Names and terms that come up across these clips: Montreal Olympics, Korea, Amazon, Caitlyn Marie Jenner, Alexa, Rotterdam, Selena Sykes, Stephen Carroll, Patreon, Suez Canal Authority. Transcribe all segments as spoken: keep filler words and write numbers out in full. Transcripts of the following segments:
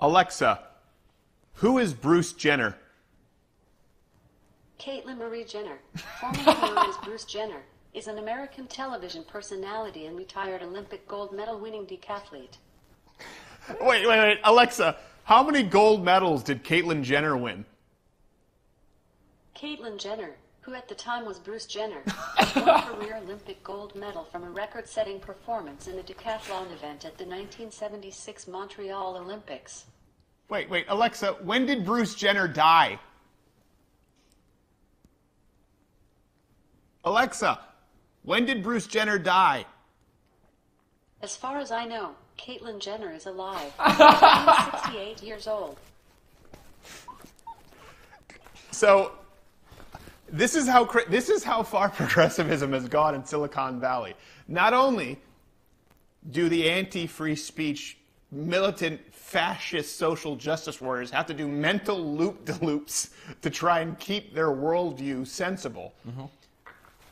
Alexa, who is Bruce Jenner? Caitlyn Marie Jenner, formerly known as Bruce Jenner, is an American television personality and retired Olympic gold medal-winning decathlete. Wait, wait, wait. Alexa, how many gold medals did Caitlyn Jenner win? Caitlyn Jenner, who at the time was Bruce Jenner, won a career Olympic gold medal from a record-setting performance in the decathlon event at the nineteen seventy-six Montreal Olympics. Wait, wait, Alexa, when did Bruce Jenner die? Alexa, when did Bruce Jenner die? As far as I know, Caitlyn Jenner is alive. She's sixty-eight years old. So, this is how this is how far progressivism has gone in Silicon Valley. Not only do the anti-free speech, militant, fascist social justice warriors have to do mental loop-de-loops to try and keep their worldview sensible. Mm-hmm.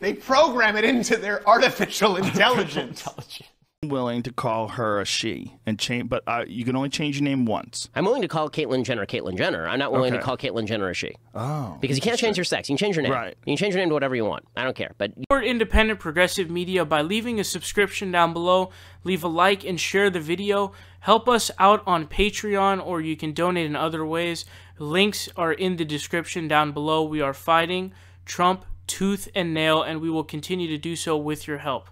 They program it into their artificial intelligence. intelligence. I'm willing to call her a she, and change, but uh, you can only change your name once. I'm willing to call Caitlyn Jenner Caitlyn Jenner. I'm not willing okay. to call Caitlyn Jenner a she. Oh. Because you can't change your sex. You can change your name. Right. You can change your name to whatever you want. I don't care. But support independent progressive media by leaving a subscription down below. Leave a like and share the video. Help us out on Patreon, or you can donate in other ways. Links are in the description down below. We are fighting Trump tooth and nail, and we will continue to do so with your help.